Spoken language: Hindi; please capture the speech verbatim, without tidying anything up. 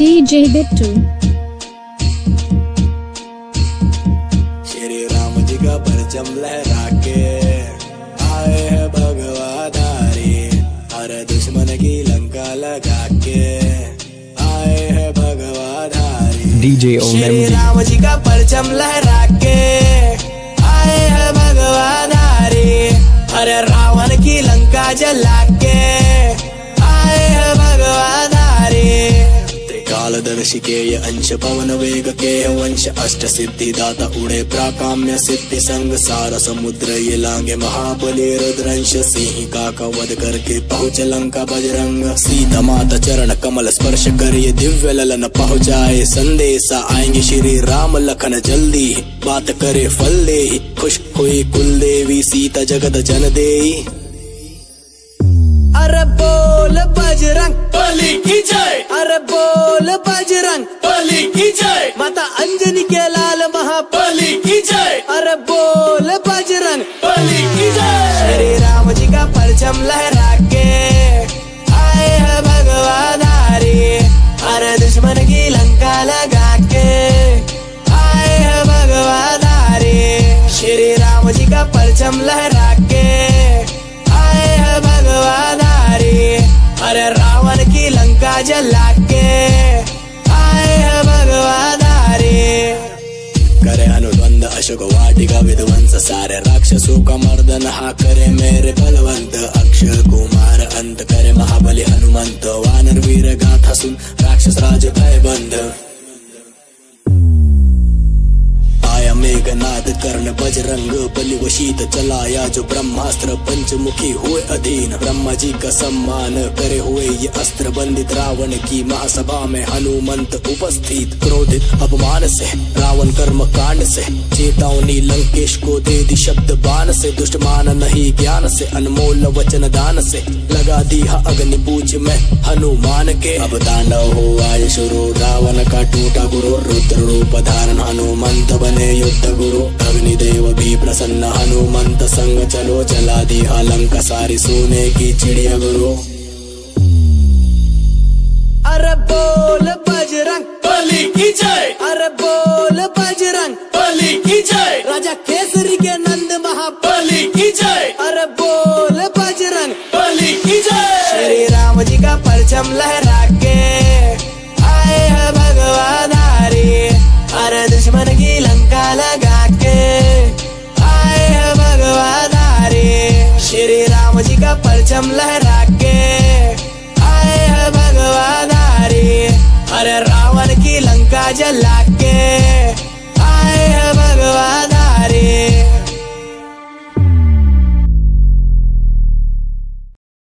डीजे बिट्टू। श्री राम जी का परचम लहरा के आए हैं भगवाधारी, हर दुश्मन की लंका लगा के आए हैं भगवाधारी। डीजे श्री राम जी का परचम लहरा के आए हैं भगवाधारी, हर रावण की लंका जला के आए हैं भगवान। कालदर्शी के ये अंश पवन वेग के वंश, अष्ट सिद्धि दाता उड़े प्राकाम्य सिद्धि संग, सारा समुद्र ये लांगे महाबली रुद्रंश, सिंह का कवध करके पहुँच लंका बजरंग, सीता माता चरण कमल स्पर्श कर ये दिव्य ललन पहुँचाए, संदेशा आएंगे श्री राम लखन जल्दी, बात करे फल दे, खुश हुई कुलदेवी सीता जगत जन दे। अरे बोल बजरंग बली की जय, अरे बोल बजरंग बली की जय, माता अंजनी के लाल महाबली की जय, अरे बोल बजरंग बली की जय। श्री राम जी का परचम लहरा के आए हैं भगवान हरी, अरे दुश्मन की लंका लगा के आए हैं भगवान हरी। श्री राम जी का परचम लहरा के आए हैं भगवान, अरे रावण की लंका जला के आए हैं भगवान हरे। करे अनुद्वंद अशोक वाटिका विध्वंस, सारे राक्षसों का मर्दन हा करे मेरे बलवंत, अक्षय कुमार अंत करे महाबली हनुमंत, वानर वीर गाथा सुन राक्षस राज भय बंद, आया मेघनाद कर्ण बजरंग बलि वशीत, चलाया जो ब्रह्मास्त्र पंचमुखी हुए अधीन, ब्रह्मा जी का सम्मान करे हुए ये अस्त्र बंदित, रावण की महासभा में हनुमंत उपस्थित, क्रोधित अपमान से रावण कर्म कांड से, चेतावनी लंकेश को दे दी शब्द बाण से, दुष्टमान नहीं ज्ञान से अनमोल वचन दान से, लगा दी अग्नि पूज में हनुमान के। अब दानव हुआ ये शुरू, रावण का टूटा गुरु, रुद्र रूप धारण हनुमंत बने युद्ध गुरु, अवनीदेव भी प्रसन्न हनुमंत संग चलो, चला दी लंका सारी सोने की चिड़िया गुरु। अरे बोल बजरंग बली की जय, अरे बोल बजरंग बली की जय, राजा केसरी के नंद महाबली की जय, अरे बोल बजरंग बली की जय। श्री राम जी का परचम लहरा के आए हैं भगवान हरे, अरे दुश्मन की लंका लगा के आए हैं भगवान हरे। श्री राम जी का परचम लहरा के आए हैं भगवान हरे, अरे रावण की लंका जला के।